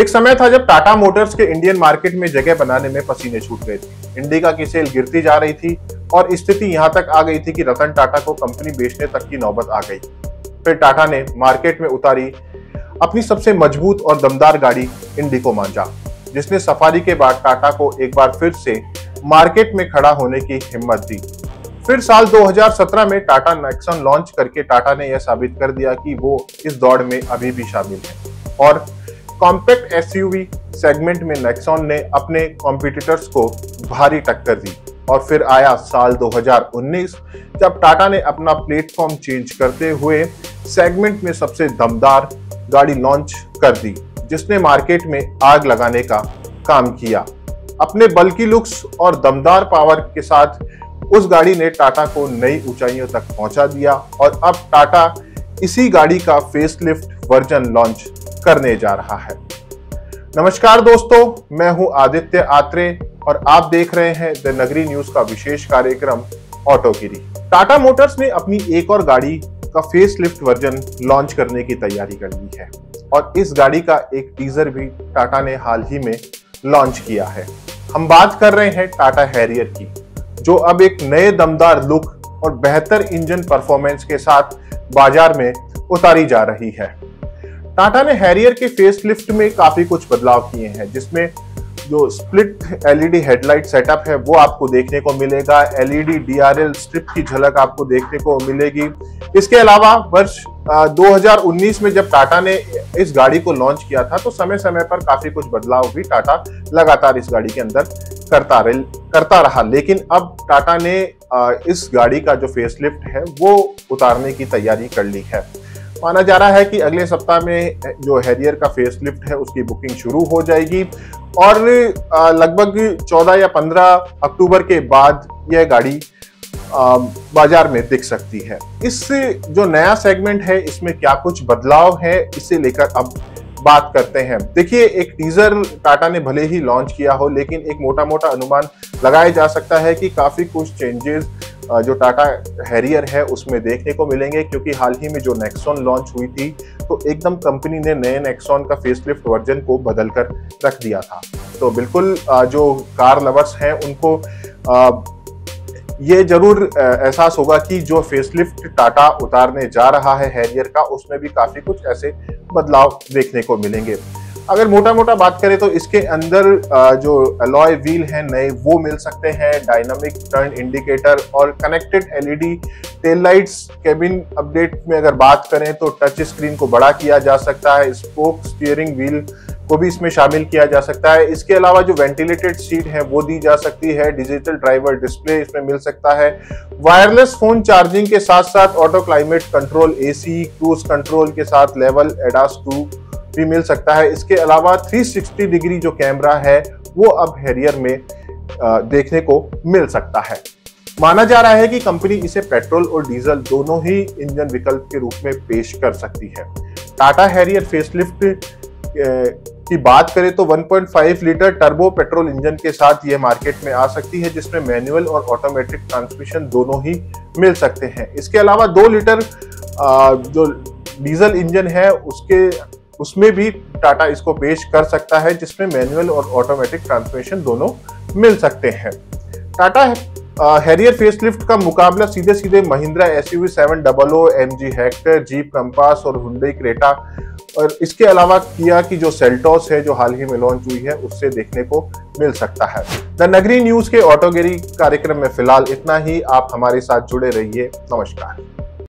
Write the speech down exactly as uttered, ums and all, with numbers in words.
एक समय था जब टाटा मोटर्स के इंडियन मार्केट में जगह बनाने में पसीने छूट गए थे। इंडिका की सेल गिरती जा रही थी और स्थिति यहां तक आ गई थी कि रतन टाटा को कंपनी बेचने तक की नौबत आ गई। फिर टाटा ने मार्केट में उतारी अपनी सबसे मजबूत और दमदार गाड़ी इंडिको मांझा, जिसने सफारी के बाद टाटा को एक बार फिर से मार्केट में खड़ा होने की हिम्मत दी। फिर साल दो हज़ार सत्रह में टाटा नेक्सॉन लॉन्च करके टाटा ने यह साबित कर दिया कि वो इस दौड़ में अभी भी शामिल है और कॉम्पैक्ट एसयूवी सेगमेंट में नेक्सॉन ने अपने कॉम्पिटिटर्स को भारी टक्कर दी। और फिर आया साल दो हज़ार उन्नीस जब टाटा ने अपना प्लेटफॉर्म चेंज करते हुए सेगमेंट में सबसे दमदार गाड़ी लॉन्च कर दी, जिसने मार्केट में आग लगाने का काम किया। अपने बल्कि लुक्स और दमदार पावर के साथ उस गाड़ी ने टाटा को नई ऊंचाइयों तक पहुंचा दिया और अब टाटा इसी गाड़ी का फेसलिफ्ट वर्जन लॉन्च करने जा रहा है। नमस्कार दोस्तों, मैं हूं आदित्य आत्रे और आप देख रहे हैं द नगरी न्यूज का विशेष कार्यक्रम ऑटोगिरी। टाटा मोटर्स ने अपनी एक और गाड़ी का फेसलिफ्ट वर्जन लॉन्च करने की तैयारी कर ली है और इस गाड़ी का एक टीजर भी टाटा ने हाल ही में लॉन्च किया है। हम बात कर रहे हैं टाटा हैरियर की, जो अब एक नए दमदार लुक और बेहतर इंजन परफॉर्मेंस के साथ बाजार में उतारी जा रही है। टाटा ने हैरियर के फेसलिफ्ट में काफी कुछ बदलाव किए हैं, जिसमें जो स्प्लिट एलईडी हेडलाइट सेटअप है वो आपको देखने को मिलेगा। एलईडी डीआरएल स्ट्रिप की झलक आपको देखने को मिलेगी। इसके अलावा वर्ष दो हज़ार उन्नीस में जब टाटा ने इस गाड़ी को लॉन्च किया था तो समय समय पर काफी कुछ बदलाव भी टाटा लगातार इस गाड़ी के अंदर करता करता रहा, लेकिन अब टाटा ने इस गाड़ी का जो फेसलिफ्ट है वो उतारने की तैयारी कर ली है। माना जा रहा है कि अगले सप्ताह में जो हैरियर का फेसलिफ्ट है उसकी बुकिंग शुरू हो जाएगी और लगभग चौदह या पंद्रह अक्टूबर के बाद यह गाड़ी बाजार में दिख सकती है। इस जो नया सेगमेंट है इसमें क्या कुछ बदलाव है, इसे लेकर अब बात करते हैं। देखिए, एक टीजर टाटा ने भले ही लॉन्च किया हो, लेकिन एक मोटा मोटा अनुमान लगाया जा सकता है कि काफ़ी कुछ चेंजेस जो टाटा हैरियर है उसमें देखने को मिलेंगे, क्योंकि हाल ही में जो नेक्सॉन लॉन्च हुई थी तो एकदम कंपनी ने नए नेक्सॉन का फेसलिफ्ट वर्जन को बदल कर रख दिया था। तो बिल्कुल जो कार लवर्स हैं उनको ये जरूर एहसास होगा कि जो फेसलिफ्ट टाटा उतारने जा रहा है हैरियर का उसमें भी काफ़ी कुछ ऐसे बदलाव देखने को मिलेंगे। अगर मोटा मोटा बात करें तो इसके अंदर जो अलॉय व्हील हैं नए वो मिल सकते हैं, डायनामिक टर्न इंडिकेटर और connected LED tail lights. Cabin update में अगर बात करें तो टच स्क्रीन को बड़ा किया जा सकता है, स्पोक स्टीयरिंग व्हील को भी इसमें शामिल किया जा सकता है। इसके अलावा जो वेंटिलेटेड सीट है वो दी जा सकती है, डिजिटल ड्राइवर डिस्प्ले इसमें मिल सकता है, वायरलेस फोन चार्जिंग के साथ साथ auto climate control, AC, cruise control के साथ लेवल एडास टू भी मिल सकता है। इसके अलावा तीन सौ साठ डिग्री जो कैमरा है वो अब हैरियर में देखने को मिल सकता है। माना जा रहा है कि कंपनी इसे पेट्रोल और डीजल दोनों ही इंजन विकल्प के रूप में पेश कर सकती है। टाटा हैरियर फेसलिफ्ट की बात करें तो एक पॉइंट पाँच लीटर टर्बो पेट्रोल इंजन के साथ ये मार्केट में आ सकती है, जिसमें मैनुअल और ऑटोमेटिक ट्रांसमिशन दोनों ही मिल सकते हैं। इसके अलावा दो लीटर जो डीजल इंजन है उसके उसमें भी टाटा इसको पेश कर सकता है, जिसमें मैनुअल और ऑटोमेटिक ट्रांसमिशन दोनों मिल सकते हैं। टाटा हैरियर फेसलिफ्ट का मुकाबला सीधे सीधे Mahindra X U V seven hundred, MG Hector, Jeep Compass और हुंडई क्रेटा और इसके अलावा किया कि जो सेल्टॉस है जो हाल ही में लॉन्च हुई है उससे देखने को मिल सकता है। द नगरी न्यूज के ऑटोगिरी कार्यक्रम में फिलहाल इतना ही। आप हमारे साथ जुड़े रहिए। नमस्कार।